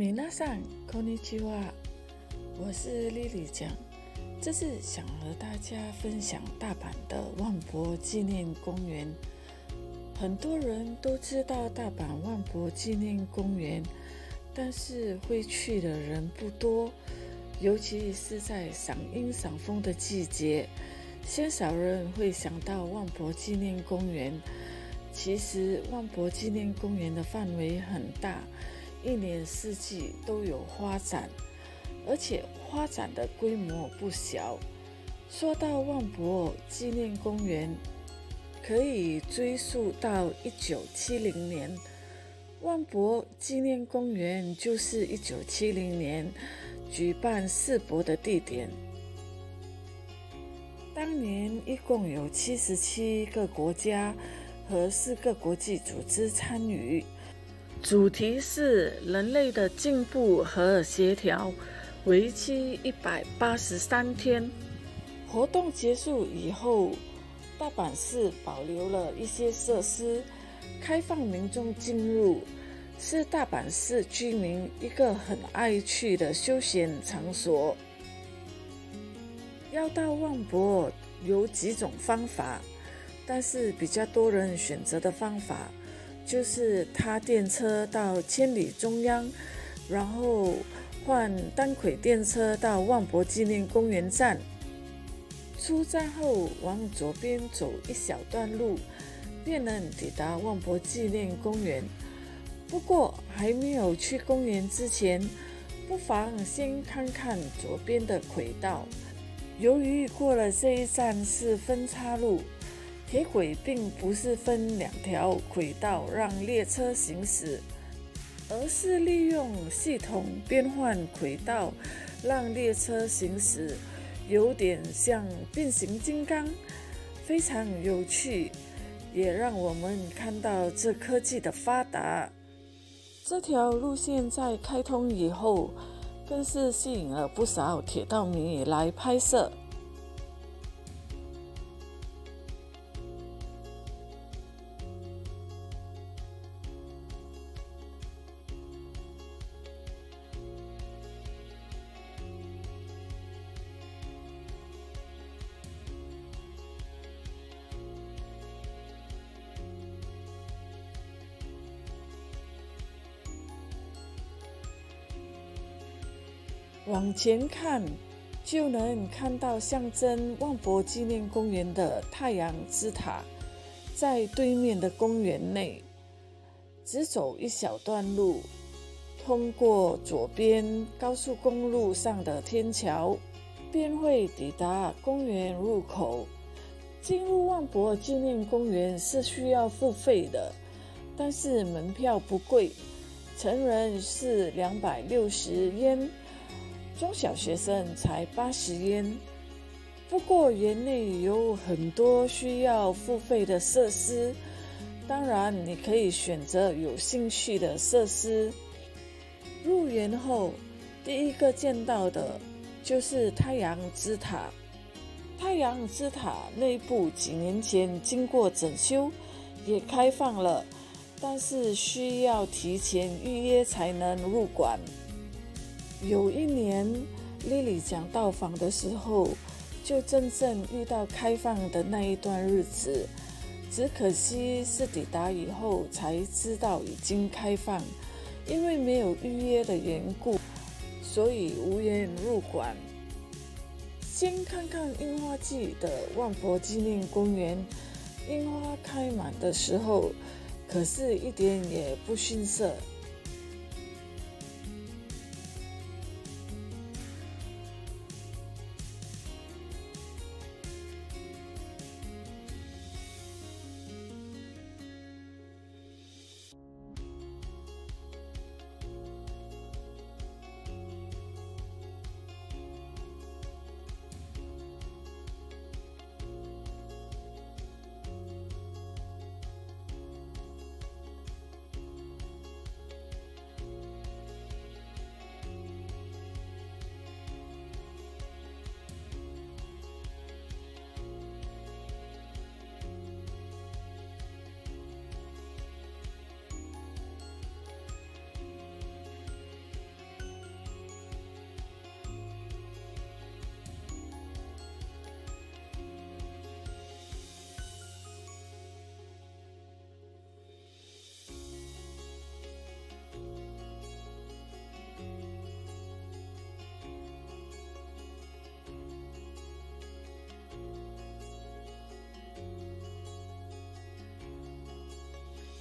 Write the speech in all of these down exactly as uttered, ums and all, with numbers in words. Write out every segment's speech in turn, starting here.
米娜桑，こんにちは，我是莉莉酱。这次想和大家分享大阪的万博纪念公园。很多人都知道大阪万博纪念公园，但是会去的人不多，尤其是在赏樱赏枫的季节，鲜少人会想到万博纪念公园。其实万博纪念公园的范围很大，一年四季都有花展，而且花展的规模不小。说到万博纪念公园，可以追溯到一九七零年，万博纪念公园就是一九七零年举办世博的地点。当年一共有七十七个国家和四个国际组织参与，主题是人类的进步和协调，为期一百八十三天。活动结束以后，大阪市保留了一些设施，开放民众进入，是大阪市居民一个很爱去的休闲场所。要到万博有几种方法，但是比较多人选择的方法就是搭电车到千里中央，然后换单轨电车到万博纪念公园站。出站后往左边走一小段路，便能抵达万博纪念公园。不过还没有去公园之前，不妨先看看左边的轨道。由于过了这一站是分岔路，铁轨并不是分两条轨道让列车行驶，而是利用系统变换轨道让列车行驶，有点像变形金刚，非常有趣，也让我们看到这科技的发达。这条路线在开通以后，更是吸引了不少铁道迷来拍摄。往前看，就能看到象征万博纪念公园的太阳之塔，在对面的公园内。只走一小段路，通过左边高速公路上的天桥，便会抵达公园入口。进入万博纪念公园是需要付费的，但是门票不贵，成人是两百六十日元，中小学生才八十日元。不过园内有很多需要付费的设施，当然你可以选择有兴趣的设施。入园后第一个见到的就是太阳之塔。太阳之塔内部几年前经过整修，也开放了，但是需要提前预约才能入馆。有一年莉莉酱到访的时候，就真正遇到开放的那一段日子，只可惜是抵达以后才知道已经开放，因为没有预约的缘故，所以无缘入馆。先看看樱花季的万博纪念公园，樱花开满的时候，可是一点也不逊色。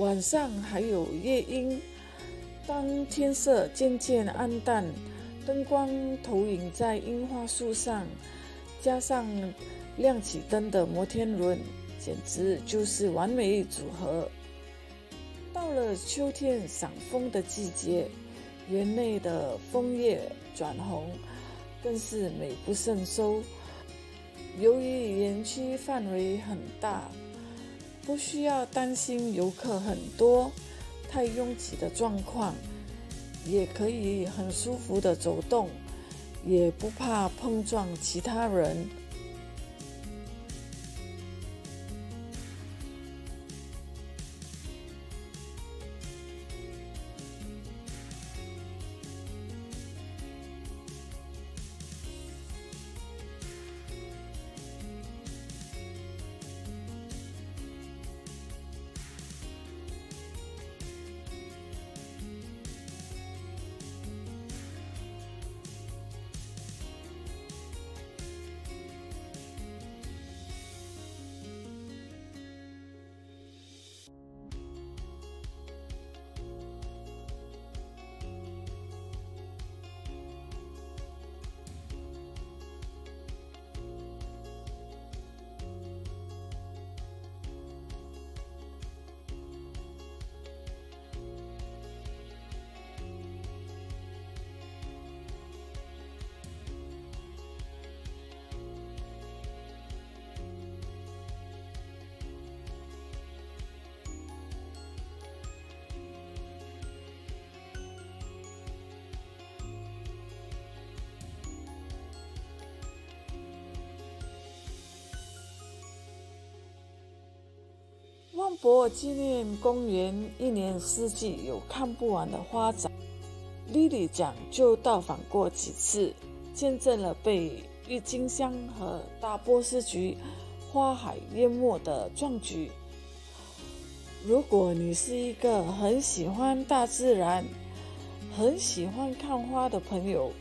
晚上还有夜莺。当天色渐渐暗淡，灯光投影在樱花树上，加上亮起灯的摩天轮，简直就是完美组合。到了秋天赏枫的季节，园内的枫叶转红，更是美不胜收。由于园区范围很大，不需要担心游客很多、太拥挤的状况，也可以很舒服的走动，也不怕碰撞其他人。万博纪念公园一年四季有看不完的花展，莉莉奖就到访过几次，见证了被郁金香和大波斯菊花海淹没的壮举。如果你是一个很喜欢大自然、很喜欢看花的朋友，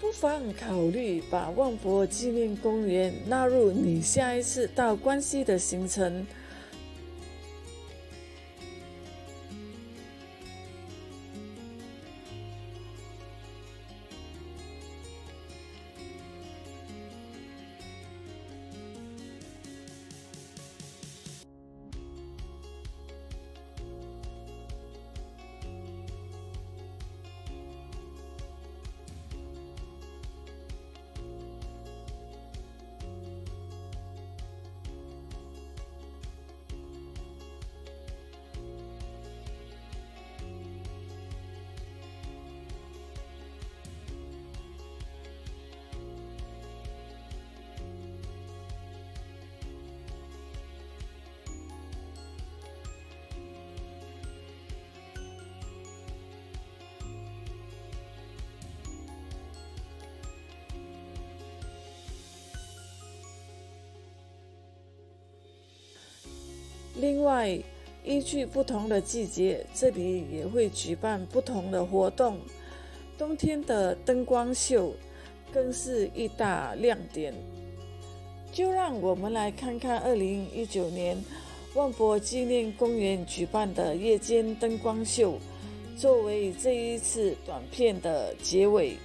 不妨考虑把万博纪念公园纳入你下一次到关西的行程。另外，依据不同的季节，这里也会举办不同的活动。冬天的灯光秀更是一大亮点。就让我们来看看二零一九年万博纪念公园举办的夜间灯光秀，作为这一次短片的结尾。